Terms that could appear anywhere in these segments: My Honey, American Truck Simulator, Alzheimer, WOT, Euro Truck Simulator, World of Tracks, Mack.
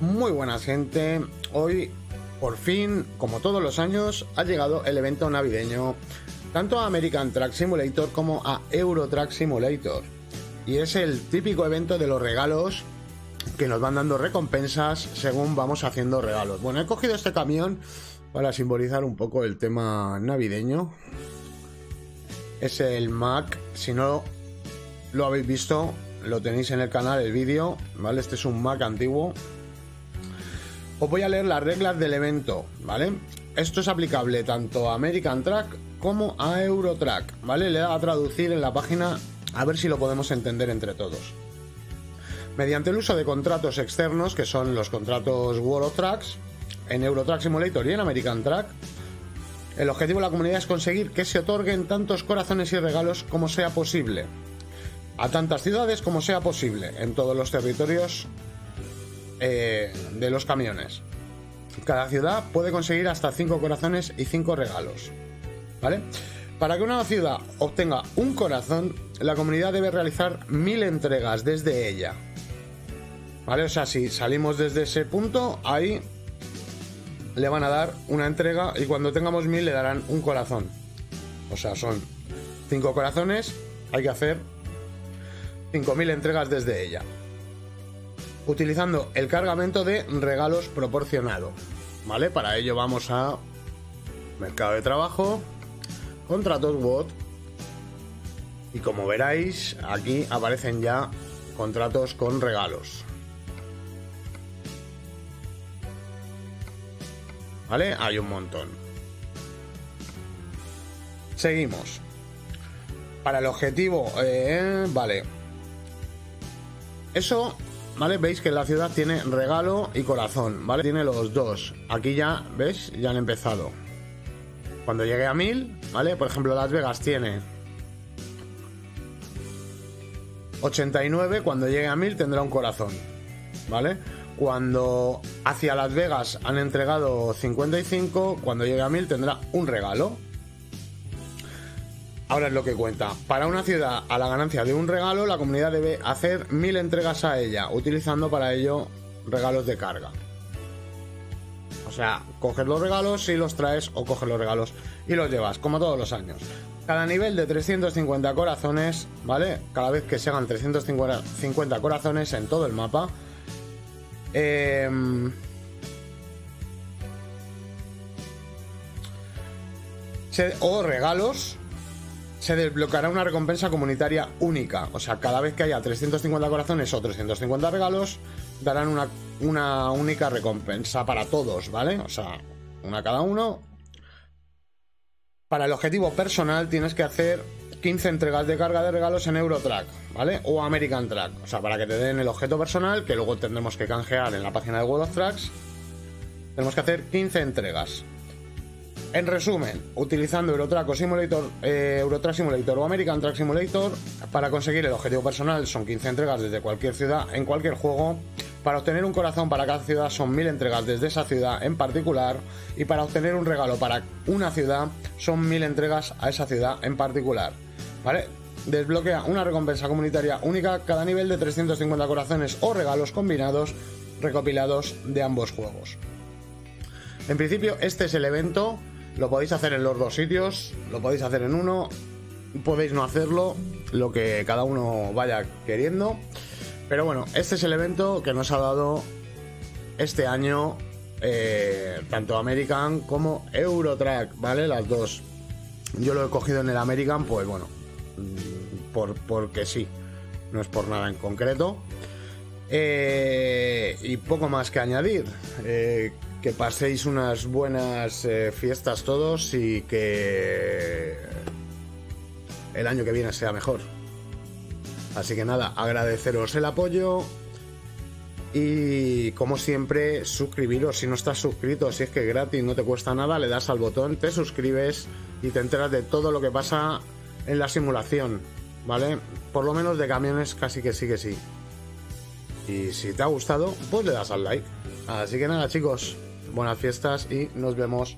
Muy buenas, gente. Hoy, por fin, como todos los años, ha llegado el evento navideño tanto a American Truck Simulator como a Euro Truck Simulator. Y es el típico evento de los regalos que nos van dando recompensas según vamos haciendo regalos. Bueno, he cogido este camión para simbolizar un poco el tema navideño. Es el Mack. Si no lo habéis visto, lo tenéis en el canal, el vídeo, ¿vale? Este es un Mack antiguo. Os voy a leer las reglas del evento, ¿vale? Esto es aplicable tanto a American Truck como a Euro Truck, ¿vale? Le da a traducir en la página a ver si lo podemos entender entre todos. Mediante el uso de contratos externos, que son los contratos World of Tracks, en Euro Truck Simulator y en American Truck, el objetivo de la comunidad es conseguir que se otorguen tantos corazones y regalos como sea posible, a tantas ciudades como sea posible, en todos los territorios de los camiones. Cada ciudad puede conseguir hasta 5 corazones y 5 regalos, ¿vale? Para que una ciudad obtenga un corazón, la comunidad debe realizar 1000 entregas desde ella, ¿vale? O sea, si salimos desde ese punto, ahí le van a dar una entrega y cuando tengamos 1000 le darán un corazón. O sea, son 5 corazones, hay que hacer 5000 entregas desde ella, utilizando el cargamento de regalos proporcionado, ¿vale? Para ello vamos a mercado de trabajo, contratos WOT, y como veréis aquí aparecen ya contratos con regalos, ¿vale? Hay un montón. Seguimos. Para el objetivo, vale, eso, ¿vale? Veis que la ciudad tiene regalo y corazón, ¿vale? Tiene los dos. Aquí ya, ¿ves? Ya han empezado. Cuando llegue a 1000, ¿vale? Por ejemplo, Las Vegas tiene 89. Cuando llegue a 1000 tendrá un corazón, ¿vale? Cuando hacia Las Vegas han entregado 55, cuando llegue a 1000 tendrá un regalo. Ahora es lo que cuenta. Para una ciudad a la ganancia de un regalo, la comunidad debe hacer 1000 entregas a ella, utilizando para ello regalos de carga. O sea, coges los regalos y los traes, o coges los regalos y los llevas, como todos los años. Cada nivel de 350 corazones, ¿vale? Cada vez que se hagan 350 corazones en todo el mapa, o regalos, se desbloqueará una recompensa comunitaria única. O sea, cada vez que haya 350 corazones o 350 regalos, darán una única recompensa para todos, ¿vale? O sea, una cada uno. Para el objetivo personal tienes que hacer 15 entregas de carga de regalos en Euro Truck, ¿vale? O American Truck. O sea, para que te den el objeto personal, que luego tendremos que canjear en la página de World of Tracks, tenemos que hacer 15 entregas. En resumen, utilizando Euro Truck Simulator o American Truck Simulator, para conseguir el objetivo personal son 15 entregas desde cualquier ciudad en cualquier juego. Para obtener un corazón para cada ciudad son 1000 entregas desde esa ciudad en particular. Y para obtener un regalo para una ciudad son 1000 entregas a esa ciudad en particular, ¿vale? Desbloquea una recompensa comunitaria única cada nivel de 350 corazones o regalos combinados recopilados de ambos juegos. En principio este es el evento. Lo podéis hacer en los dos sitios, lo podéis hacer en uno, podéis no hacerlo, lo que cada uno vaya queriendo. Pero bueno, este es el evento que nos ha dado este año tanto American como Euro Truck, ¿vale? Las dos. Yo lo he cogido en el American, pues bueno, porque sí, no es por nada en concreto. Y poco más que añadir. Que paséis unas buenas fiestas todos y que el año que viene sea mejor. Así que nada, agradeceros el apoyo y, como siempre, suscribiros si no estás suscrito. Si es que gratis, no te cuesta nada, le das al botón, te suscribes y te enteras de todo lo que pasa en la simulación, ¿vale? Por lo menos de camiones casi que sí que sí. Y si te ha gustado, pues le das al like. Así que nada, chicos. Buenas fiestas y nos vemos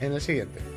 en el siguiente.